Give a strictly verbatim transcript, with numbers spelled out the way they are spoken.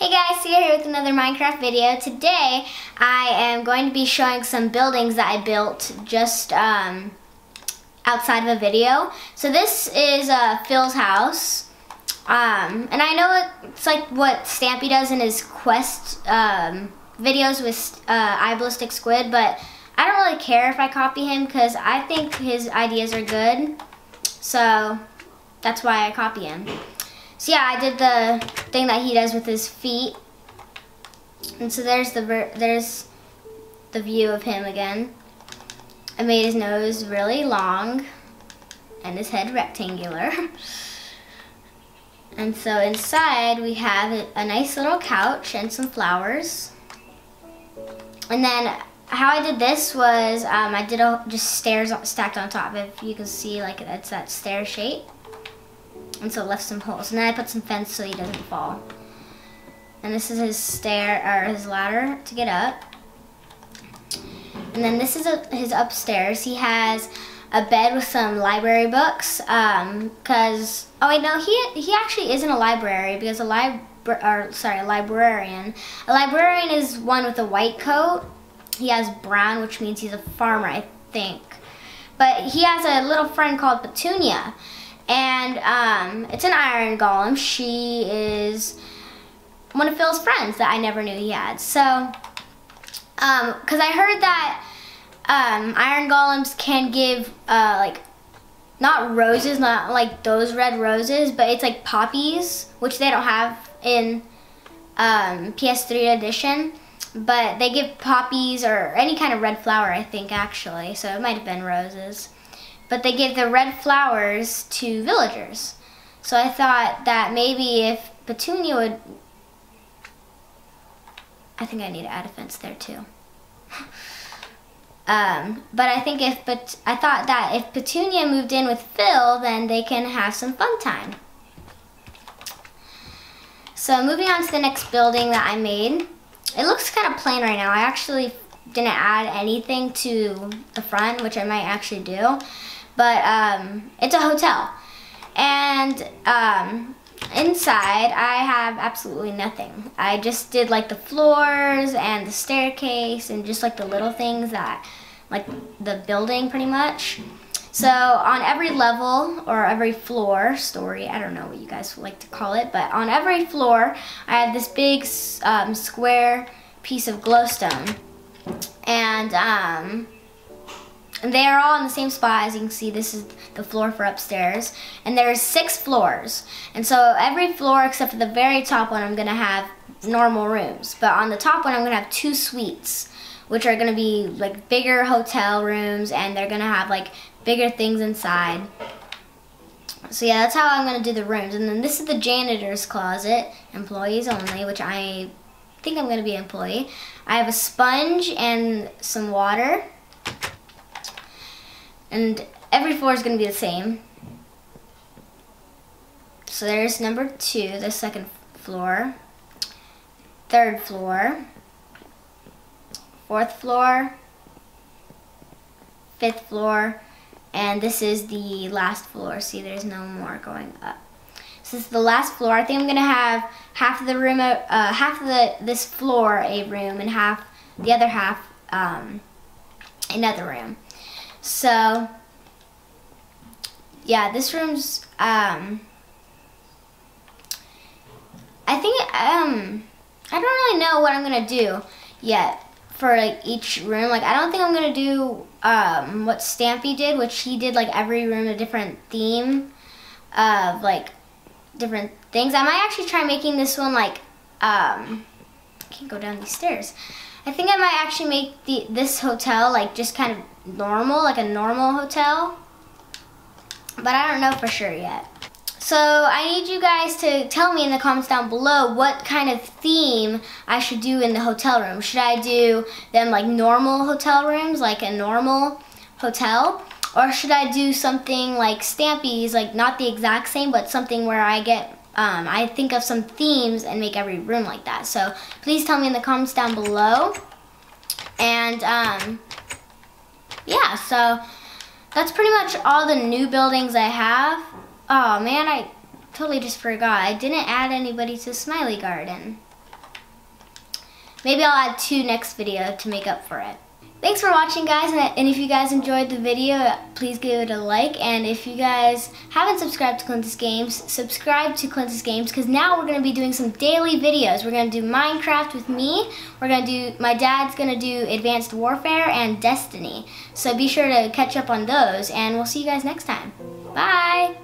Hey guys, Sia here with another Minecraft video. Today I am going to be showing some buildings that I built just um, outside of a video. So this is uh, Phil's house, um, and I know it's like what Stampy does in his quest um, videos with uh, iBallisticSquid, but I don't really care if I copy him because I think his ideas are good, so that's why I copy him. So yeah, I did the thing that he does with his feet, and so there's the there's the view of him again. I made his nose really long and his head rectangular, and so inside we have a nice little couch and some flowers. And then how I did this was um, I did a, just stairs stacked on top. If you can see, like that's that stair shape. And so left some holes, and then I put some fence so he doesn't fall. And this is his stair or his ladder to get up. And then this is a, his upstairs. He has a bed with some library books. Um, cause oh wait, no, he he actually isn't a library because a libra or sorry, a librarian. A librarian is one with a white coat. He has brown, which means he's a farmer, I think. But he has a little friend called Petunia. And um, it's an iron golem. She is one of Phil's friends that I never knew he had. So, um, cause I heard that um, iron golems can give uh, like, not roses, not like those red roses, but it's like poppies, which they don't have in um, P S three edition, but they give poppies or any kind of red flower, I think actually. So it might've been roses. But they give the red flowers to villagers. So I thought that maybe if Petunia would, I think I need to add a fence there too. um, but I think if, but I thought that if Petunia moved in with Phil, then they can have some fun time. So moving on to the next building that I made. It looks kind of plain right now. I actually didn't add anything to the front, which I might actually do. But um, it's a hotel, and um, inside I have absolutely nothing. I just did like the floors and the staircase and just like the little things that like the building pretty much. So on every level or every floor, story, I don't know what you guys like to call it, but on every floor I have this big um, square piece of glowstone, and um, And they are all in the same spot. As you can see, this is the floor for upstairs. And there's six floors. And so every floor except for the very top one, I'm gonna have normal rooms. But on the top one, I'm gonna have two suites, which are gonna be like bigger hotel rooms, and they're gonna have like bigger things inside. So yeah, that's how I'm gonna do the rooms. And then this is the janitor's closet, employees only, which I think I'm gonna be an employee. I have a sponge and some water. And every floor is going to be the same. So there's number two, the second floor, third floor, fourth floor, fifth floor, and this is the last floor. See, there's no more going up. So this is the last floor. I think I'm going to have half of the room, uh, half of the this floor a room, and half the other half um, another room. So, yeah, this room's, um, I think, um, I don't really know what I'm going to do yet for, like, each room. Like, I don't think I'm going to do, um, what Stampy did, which he did, like, every room a different theme of, like, different things. I might actually try making this one, like, um, I can't go down these stairs. I think I might actually make the, this hotel, like, just kind of normal, like a normal hotel, but I don't know for sure yet. So I need you guys to tell me in the comments down below what kind of theme I should do in the hotel room. Should I do them like normal hotel rooms, like a normal hotel, or should I do something like Stampy's, like not the exact same, but something where I get, um, I think of some themes and make every room like that. So please tell me in the comments down below, and um, yeah, so that's pretty much all the new buildings I have. Oh man, I totally just forgot. I didn't add anybody to Smiley Garden. Maybe I'll add two next video to make up for it. Thanks for watching, guys, and if you guys enjoyed the video, please give it a like, and if you guys haven't subscribed to Clintus Games, subscribe to Clintus Games, because now we're going to be doing some daily videos. We're going to do Minecraft with me, we're going to do, my dad's going to do Advanced Warfare and Destiny, so be sure to catch up on those, and we'll see you guys next time. Bye!